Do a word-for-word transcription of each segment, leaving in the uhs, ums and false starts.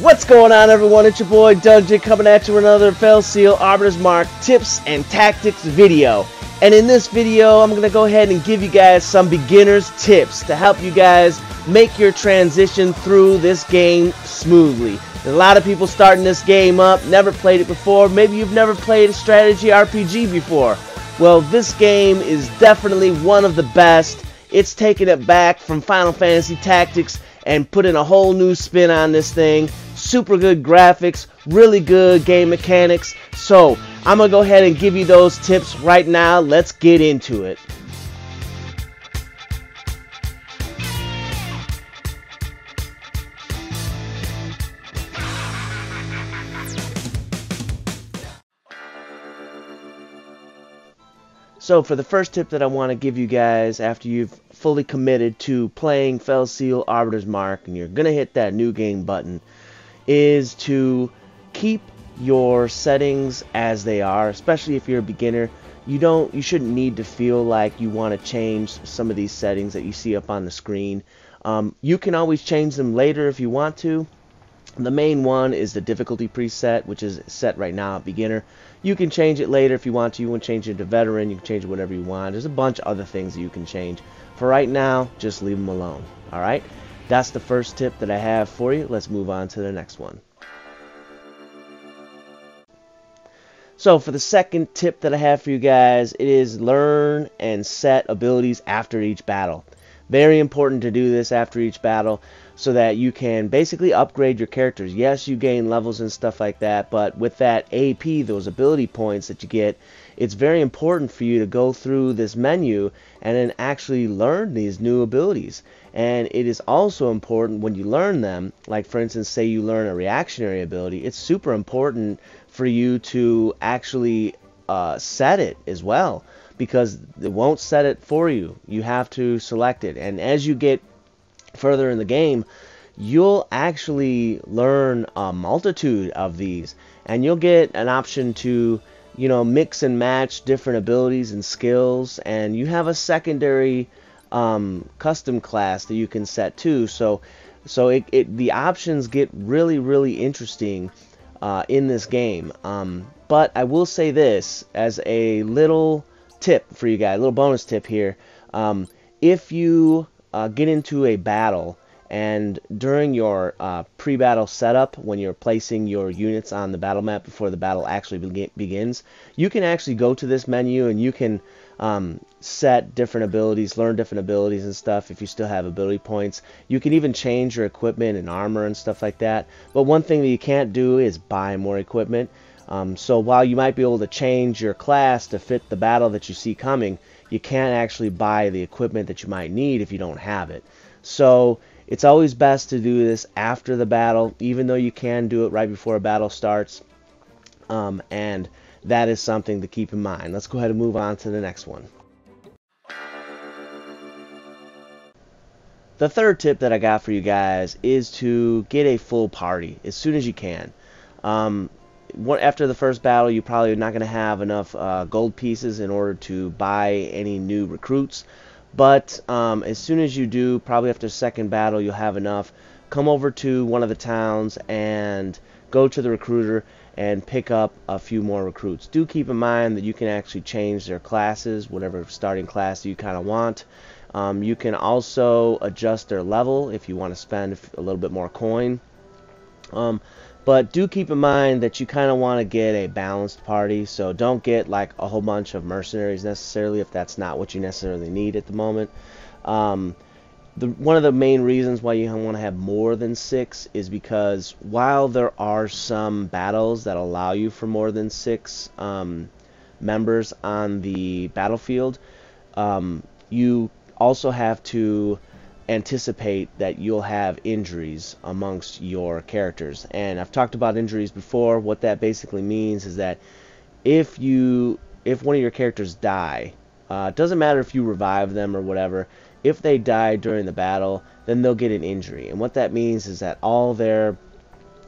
What's going on, everyone? It's your boy Dungeon coming at you with another Fell Seal Arbiter's Mark tips and tactics video. And in this video, I'm going to go ahead and give you guys some beginner's tips to help you guys make your transition through this game smoothly. There's a lot of people starting this game up, never played it before. Maybe you've never played a strategy R P G before. Well, this game is definitely one of the best. It's taking it back from Final Fantasy Tactics and putting a whole new spin on this thing. Super good graphics, really good game mechanics. So I'm gonna go ahead and give you those tips right now. Let's get into it. So for the first tip that I want to give you guys, after you've fully committed to playing Fell Seal Arbiter's Mark and you're going to hit that new game button, is to keep your settings as they are. Especially if you're a beginner, you don't you shouldn't need to feel like you want to change some of these settings that you see up on the screen. Um, you can always change them later if you want to. The main one is the difficulty preset, which is set right now at beginner. You can change it later if you want to. You can change it to veteran. You can change it whatever you want. There's a bunch of other things that you can change. For right now, just leave them alone. All right? That's the first tip that I have for you. Let's move on to the next one. So for the second tip that I have for you guys, it is learn and set abilities after each battle. Very important to do this after each battle so that you can basically upgrade your characters. Yes, you gain levels and stuff like that, but with that A P, those ability points that you get, it's very important for you to go through this menu and then actually learn these new abilities. And it is also important when you learn them, like for instance, say you learn a reactionary ability, it's super important for you to actually uh, set it as well, because it won't set it for you. You have to select it. And as you get further in the game, you'll actually learn a multitude of these. And you'll get an option to, you know, mix and match different abilities and skills. And you have a secondary um, custom class that you can set too. So, so it, it, the options get really, really interesting uh, in this game. Um, but I will say this as a little tip for you guys, a little bonus tip here. Um, if you uh, get into a battle and during your uh, pre-battle setup, when you're placing your units on the battle map before the battle actually be begins, you can actually go to this menu and you can um, set different abilities, learn different abilities and stuff if you still have ability points. You can even change your equipment and armor and stuff like that. But one thing that you can't do is buy more equipment. Um, so while you might be able to change your class to fit the battle that you see coming, you can't actually buy the equipment that you might need if you don't have it. So it's always best to do this after the battle, even though you can do it right before a battle starts. Um, and that is something to keep in mind. Let's go ahead and move on to the next one. The third tip that I got for you guys is to get a full party as soon as you can. Um, After the first battle, you're probably not going to have enough uh, gold pieces in order to buy any new recruits. But um, as soon as you do, probably after the second battle, you'll have enough. Come over to one of the towns and go to the recruiter and pick up a few more recruits. Do keep in mind that you can actually change their classes, whatever starting class you kind of want. Um, you can also adjust their level if you want to spend a little bit more coin. Um, But do keep in mind that you kind of want to get a balanced party, so don't get like a whole bunch of mercenaries necessarily if that's not what you necessarily need at the moment. Um, the, one of the main reasons why you want to have more than six is because while there are some battles that allow you for more than six um, members on the battlefield, um, you also have to anticipate that you'll have injuries amongst your characters. And I've talked about injuries before. What that basically means is that if you if one of your characters die, uh, it doesn't matter if you revive them or whatever, if they die during the battle, then they'll get an injury. And what that means is that all their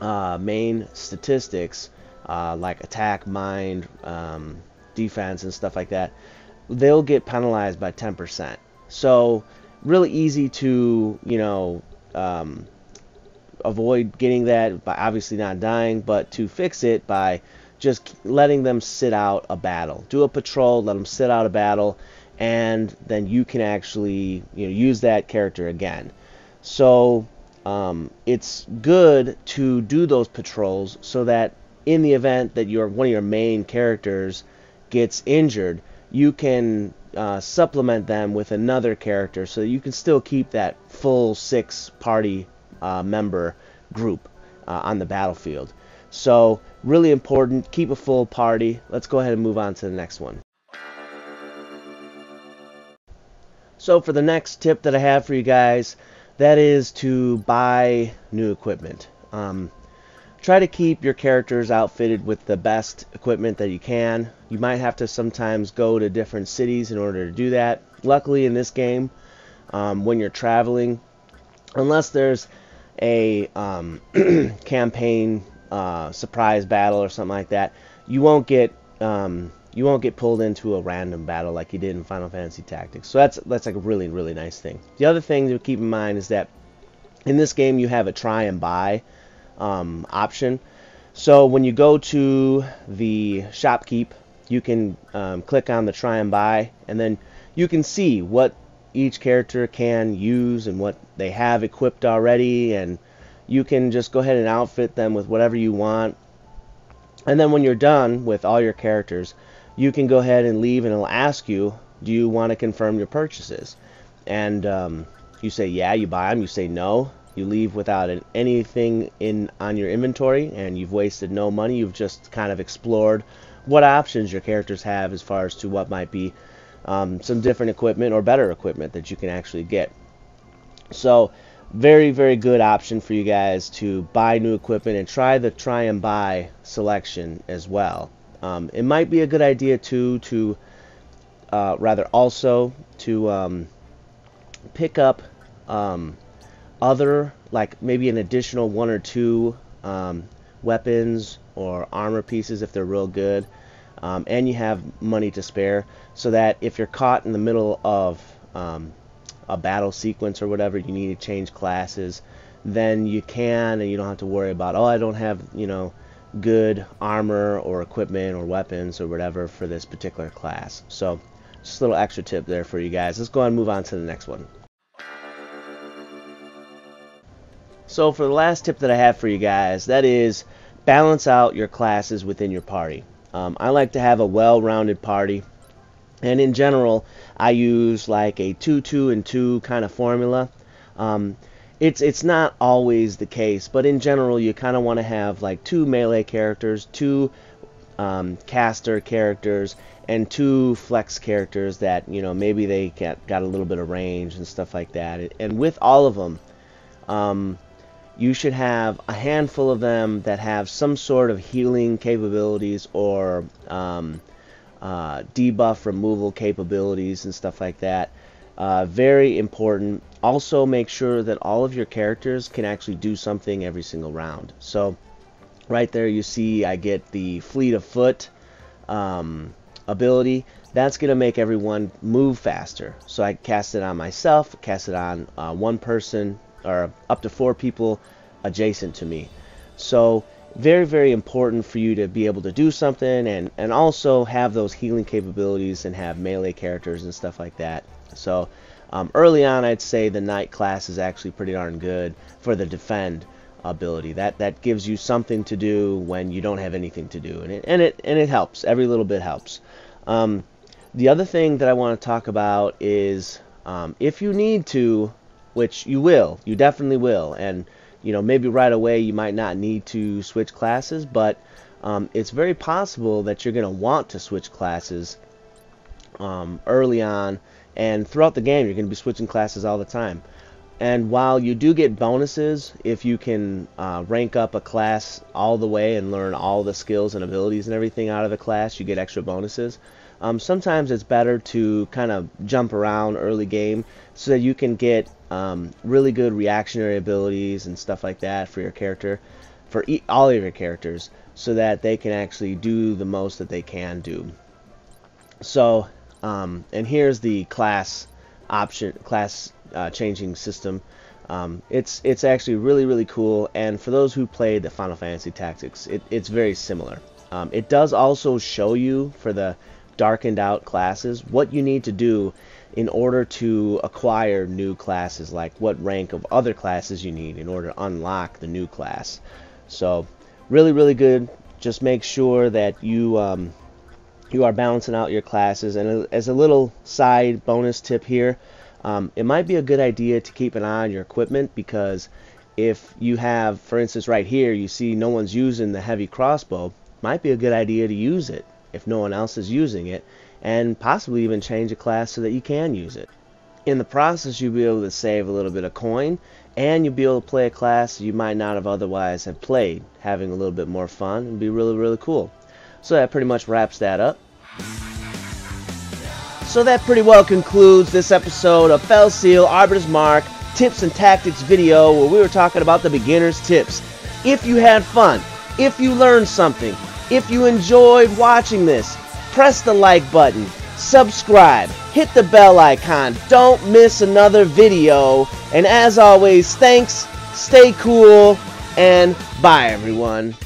uh, main statistics, uh, like attack, mind, um, defense and stuff like that, they'll get penalized by ten percent. So really easy to, you know, um, avoid getting that by obviously not dying, but to fix it by just letting them sit out a battle. Do a patrol, let them sit out a battle, and then you can actually, you know, use that character again. So um, it's good to do those patrols so that in the event that your one of your main characters gets injured, you can uh, supplement them with another character so that you can still keep that full six party uh, member group uh, on the battlefield. So really important, keep a full party. Let's go ahead and move on to the next one. So for the next tip that I have for you guys, that is to buy new equipment. Um, try to keep your characters outfitted with the best equipment that you can. You might have to sometimes go to different cities in order to do that. Luckily in this game, um, when you're traveling, unless there's a um, campaign uh, surprise battle or something like that, you won't get um, you won't get pulled into a random battle like you did in Final Fantasy Tactics. So that's that's like a really really nice thing. The other thing to keep in mind is that in this game you have a try and buy Um, option. So when you go to the shopkeep, you can um, click on the try and buy, and then you can see what each character can use and what they have equipped already, and you can just go ahead and outfit them with whatever you want. And then when you're done with all your characters, you can go ahead and leave, and it'll ask you, do you want to confirm your purchases? And um, you say yeah, you buy them. You say no, you leave without anything in on your inventory, and you've wasted no money. You've just kind of explored what options your characters have as far as to what might be um, some different equipment or better equipment that you can actually get. So very, very good option for you guys to buy new equipment and try the try and buy selection as well. Um, it might be a good idea too to uh, rather also to um, pick up um, other, like maybe an additional one or two um, weapons or armor pieces if they're real good, um, and you have money to spare, so that if you're caught in the middle of um, a battle sequence or whatever, you need to change classes, then you can, and you don't have to worry about, oh, I don't have, you know, good armor or equipment or weapons or whatever for this particular class. So just a little extra tip there for you guys. Let's go ahead and move on to the next one. So for the last tip that I have for you guys, that is balance out your classes within your party. Um, I like to have a well-rounded party, and in general, I use like a two two and two kind of formula. Um, it's, it's not always the case, but in general, you kind of want to have like two melee characters, two um, caster characters, and two flex characters that, you know, maybe they got, got a little bit of range and stuff like that. And with all of them, um, you should have a handful of them that have some sort of healing capabilities or um, uh, debuff removal capabilities and stuff like that. Uh, very important. Also, make sure that all of your characters can actually do something every single round. So right there you see I get the Fleet of Foot um, ability. That's going to make everyone move faster. So I cast it on myself, cast it on uh, one person, or up to four people adjacent to me. So very, very important for you to be able to do something, and, and also have those healing capabilities and have melee characters and stuff like that. So um, early on, I'd say the Knight class is actually pretty darn good for the defend ability. That that gives you something to do when you don't have anything to do, and it and it and it helps. Every little bit helps. Um, the other thing that I want to talk about is um, if you need to, which you will, you definitely will, and you know, maybe right away you might not need to switch classes, but um, it's very possible that you're going to want to switch classes um, early on, and throughout the game you're going to be switching classes all the time. And while you do get bonuses if you can uh, rank up a class all the way and learn all the skills and abilities and everything out of the class, you get extra bonuses. Um, sometimes it's better to kind of jump around early game so that you can get um, really good reactionary abilities and stuff like that for your character, for e all of your characters, so that they can actually do the most that they can do. So, um, and here's the class option, class uh, changing system. Um, it's it's actually really, really cool, and for those who play the Final Fantasy Tactics, it, it's very similar. Um, it does also show you, for the darkened out classes, what you need to do in order to acquire new classes, like what rank of other classes you need in order to unlock the new class. So really, really good. Just make sure that you um, you are balancing out your classes. And as a little side bonus tip here, Um, it might be a good idea to keep an eye on your equipment, because if you have, for instance, right here, you see no one's using the heavy crossbow, might be a good idea to use it if no one else is using it, and possibly even change a class so that you can use it. In the process, you'll be able to save a little bit of coin, and you'll be able to play a class you might not have otherwise have played, having a little bit more fun, and be really, really cool. So that pretty much wraps that up. So that pretty well concludes this episode of Fell Seal Arbiter's Mark Tips and Tactics video, where we were talking about the beginner's tips. If you had fun, if you learned something, if you enjoyed watching this, press the like button, subscribe, hit the bell icon, don't miss another video, and as always, thanks, stay cool, and bye everyone.